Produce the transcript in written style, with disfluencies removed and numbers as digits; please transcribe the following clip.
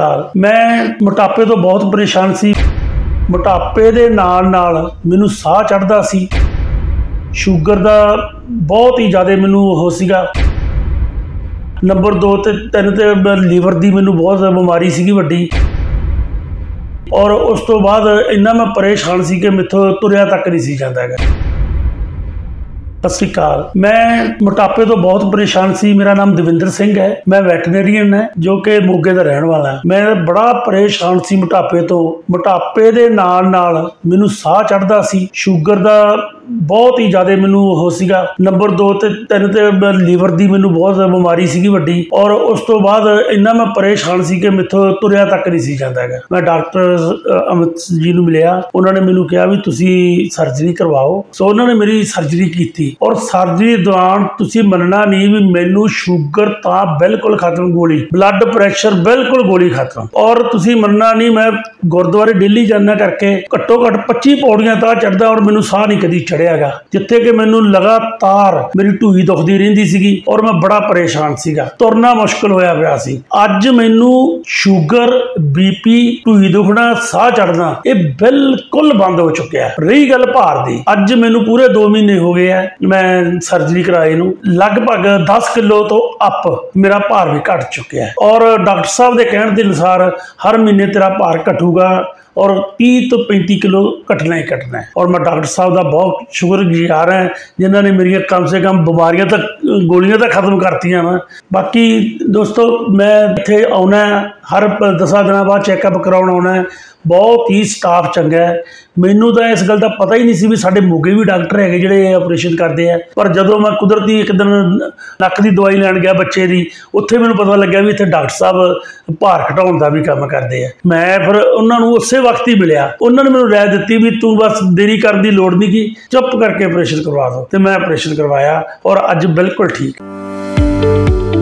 मैं मोटापे तो बहुत परेशान सी। मोटापे दे नाल नाल मैनू साह चढ़दा सी, शुगर दा बहुत ही ज़्यादा मैनू हो सीगा। नंबर 2 ते 3 ते लीवर दी मैनू बहुत बीमारी सीगी वड्डी। और उस तो बाद इन्ना मैं परेशान सी कि मेथों तुरया तक नहीं सी जांदा हैगा। सत श्री अकाल, मैं मोटापे तो बहुत परेशान सी। मेरा नाम दविंदर सिंह है, मैं वैटनरीयन है जो कि मोगे का रहने वाला है। मैं बड़ा परेशान सी मोटापे तो। मोटापे दे नाल नाल मैनू साह चढ़दा सी, शुगर दा बहुत ही ज़्यादा मैनू हो सीगा। नंबर 2 ते 3 ते लीवर दी मैनू बहुत बीमारी सीगी वड्डी। और उस तो बाद इन्ना मैं परेशान सी कि मेथों तुरया तक नहीं सी जांदा हैगा। मैं डॉक्टर अमित जी नूं मिलिया, उन्होंने मैनू कहा भी तुसीं सर्जरी करवाओ। सो उन्होंने मेरी सर्जरी की और सर्जरी दौरान तुसी मनना नहीं भी मैनू शुगर ता बिल्कुल खत्म, गोली ब्लड प्रेशर बिल्कुल गोली खत्म। और तुसी मनना नहीं, मैं गुरुद्वारे डेली जाना करके घट्टो घट 25 पौड़ियां ता चढ़दा और मैनू साह नहीं कदी चढ़ियागा, जिथे कि मैनू लगातार मेरी ढूही दुखदी रहिंदी सीगी और मैं बड़ा परेशान सीगा, तुरना मुश्किल होया पिया सी। अज मैनू शुगर, बीपी, ढूही दुखना, साह चढ़ना यह बिल्कुल बंद हो चुका है। रही गल भार दी, अज मैनू पूरे 2 महीने हो गए है मैं सर्जरी कराई नूं, लगभग 10 किलो तो अप मेरा भार भी घट चुका है। और डॉक्टर साहब के कहने के अनुसार हर महीने तेरा भार घटूगा और 30 तो 35 किलो घटना ही घटना है। और मैं डॉक्टर साहब का बहुत शुक्रगुजार है जिन्होंने मेरी कम से कम बीमारियां तक गोलियां तो खत्म करती हैं। बाकी दोस्तों मैं इतने आना है, हर 10 दिन बाद चैकअप कराने आना है। बहुत ही स्टाफ चंगा है, मैनू तो इस गल का पता ही नहीं सी भी साढ़े मोगे भी डॉक्टर है जिहड़े ऑपरेशन करते हैं। पर जदों मैं कुदरती एक दिन नक्क की दवाई लैन गया बच्चे की, उत्थे मैनू पता लग्या भी इत्थे डॉक्टर साहब भार घटाउण का भी काम करते हैं। मैं फिर उन्होंने उस वक्त ही मिलिया, उन्होंने मैनू राय दी भी तू बस देरी करने की लोड़ नहीं की, चुप करके ऑपरेशन करवा दो। तो मैं ऑपरेशन करवाया और अज बिल्कुल ठीक।